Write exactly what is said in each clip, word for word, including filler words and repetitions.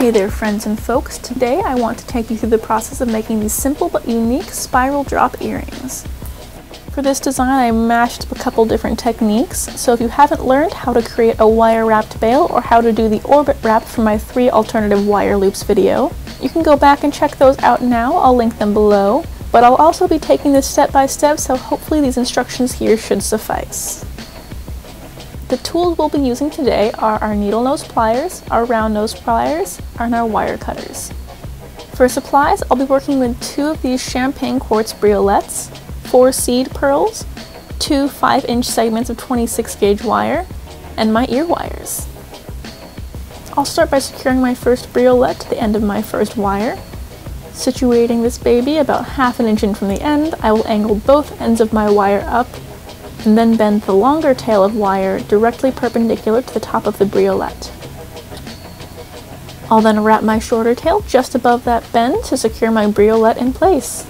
Hey there friends and folks, today I want to take you through the process of making these simple but unique spiral drop earrings. For this design I mashed up a couple different techniques, so if you haven't learned how to create a wire wrapped veil or how to do the orbit wrap for my three alternative wire loops video, you can go back and check those out now, I'll link them below, but I'll also be taking this step by step, so hopefully these instructions here should suffice. The tools we'll be using today are our needle nose pliers, our round nose pliers, and our wire cutters. For supplies, I'll be working with two of these Champagne Quartz briolettes, four seed pearls, two five inch segments of twenty-six gauge wire, and my ear wires. I'll start by securing my first briolette to the end of my first wire. Situating this baby about half an inch in from the end, I will angle both ends of my wire up and then bend the longer tail of wire directly perpendicular to the top of the briolette. I'll then wrap my shorter tail just above that bend to secure my briolette in place.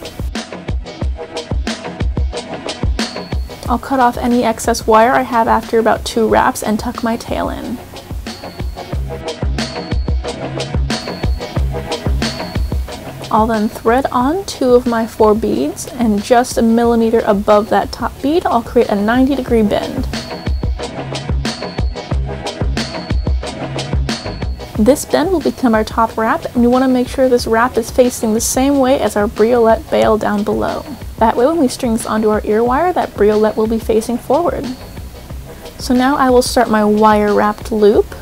I'll cut off any excess wire I have after about two wraps and tuck my tail in. I'll then thread on two of my four beads, and just a millimeter above that top bead, I'll create a ninety degree bend. This bend will become our top wrap, and we want to make sure this wrap is facing the same way as our briolette veil down below. That way when we string this onto our ear wire, that briolette will be facing forward. So now I will start my wire wrapped loop.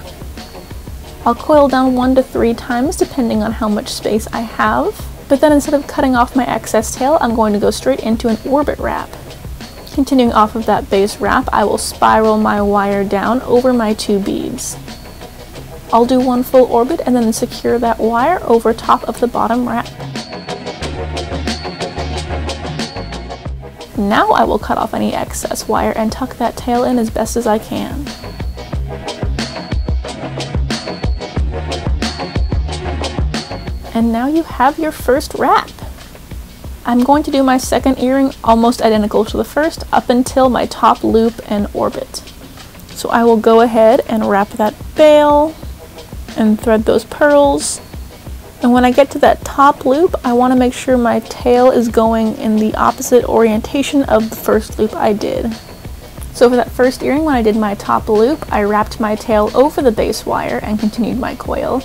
I'll coil down one to three times depending on how much space I have, but then instead of cutting off my excess tail, I'm going to go straight into an orbit wrap. Continuing off of that base wrap, I will spiral my wire down over my two beads. I'll do one full orbit and then secure that wire over top of the bottom wrap. Now I will cut off any excess wire and tuck that tail in as best as I can. And now you have your first wrap. I'm going to do my second earring almost identical to the first up until my top loop and orbit. So I will go ahead and wrap that veil and thread those pearls. And when I get to that top loop, I want to make sure my tail is going in the opposite orientation of the first loop I did. So for that first earring, when I did my top loop, I wrapped my tail over the base wire and continued my coil.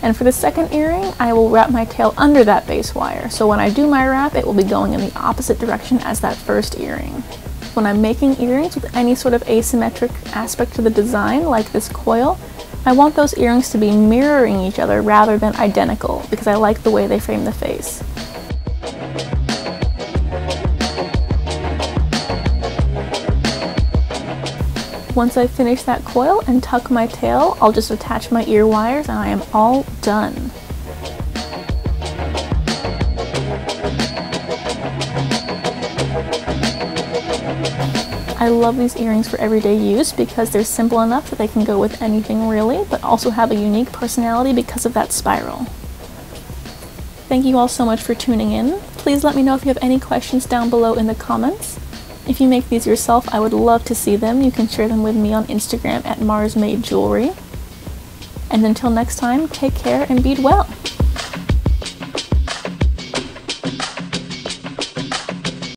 And for the second earring, I will wrap my tail under that base wire. So when I do my wrap, it will be going in the opposite direction as that first earring. When I'm making earrings with any sort of asymmetric aspect to the design, like this coil, I want those earrings to be mirroring each other rather than identical, because I like the way they frame the face. Once I finish that coil and tuck my tail, I'll just attach my ear wires and I am all done. I love these earrings for everyday use because they're simple enough that they can go with anything really, but also have a unique personality because of that spiral. Thank you all so much for tuning in. Please let me know if you have any questions down below in the comments. If you make these yourself, I would love to see them. You can share them with me on Instagram at MarsMadeJewelry. And until next time, take care and bead well!